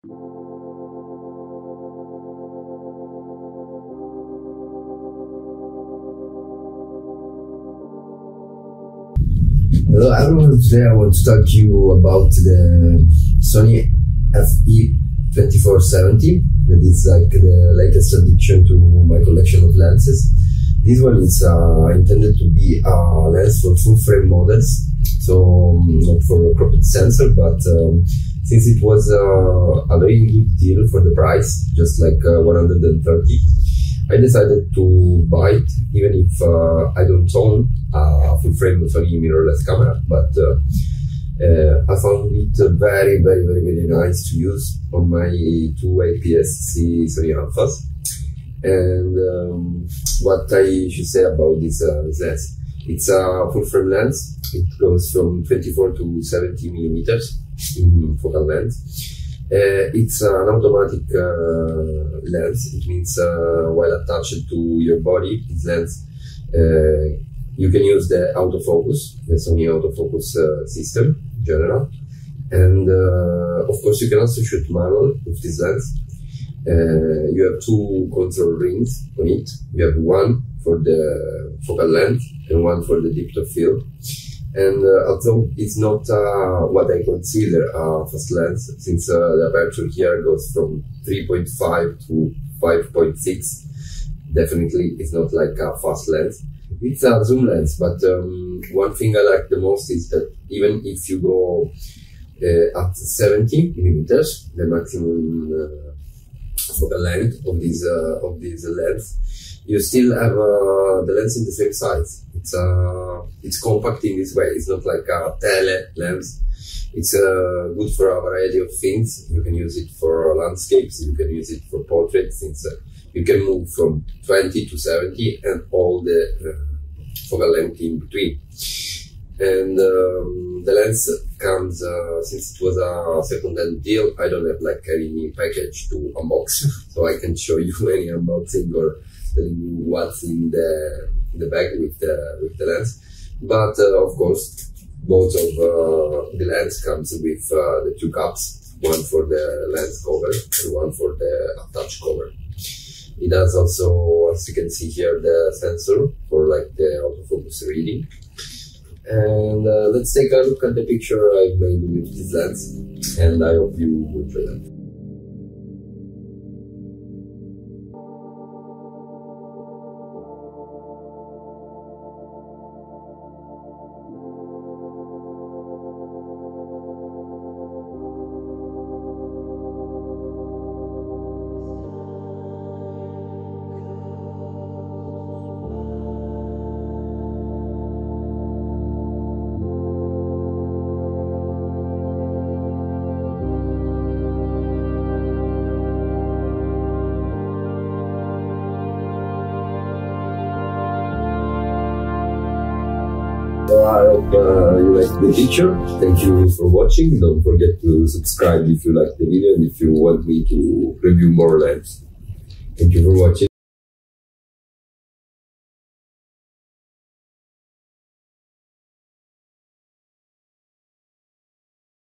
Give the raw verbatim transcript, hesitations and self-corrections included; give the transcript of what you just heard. Hello, I want today I want to talk to you about the Sony F E twenty-four seventy. That is like the latest addition to my collection of lenses. This one is uh, intended to be a lens for full frame models, so um, not for a cropped sensor, but um, since it was uh, a very good deal for the price, just like uh, one hundred thirty, I decided to buy it, even if uh, I don't own a full frame Sony mirrorless camera, but uh, uh, I found it very, very, very, very nice to use on my two A P S C Sony Alphas. And um, what I should say about this, uh, this lens, it's a full frame lens. It goes from twenty-four to seventy millimeters in focal length. Uh, it's an automatic uh, lens. It means uh, while attached to your body, this lens, uh, you can use the autofocus, the Sony autofocus uh, system in general. And uh, of course, you can also shoot manual with this lens. Uh, you have two control rings on it. You have one for the focal length and one for the depth of field. And uh, although it's not uh, what I consider a fast lens, since uh, the aperture here goes from three point five to five point six, definitely it's not like a fast lens. It's a zoom lens, but um, one thing I like the most is that even if you go uh, at seventy millimeters, the maximum uh, for the length of this uh, of this lens, you still have uh, the lens in the same size. It's uh, it's compact in this way. It's not like a tele lens. It's uh, good for a variety of things. You can use it for landscapes. You can use it for portraits. Since uh, you can move from twenty to seventy and all the uh, focal length in between. And um, the lens comes, uh, since it was a second-hand deal, I don't have like any package to unbox, so I can show you any unboxing or telling you what's in the in the bag with the with the lens. But uh, of course, both of uh, the lens comes with uh, the two caps, one for the lens cover and one for the attached cover. It has also, as you can see here, the sensor for like the autofocus reading. And uh, let's take a look at the picture I made with this lens, and I hope you enjoy that. I hope uh, you liked the picture. Thank you for watching. Don't forget to subscribe if you like the video and if you want me to review more lenses. Thank you for watching.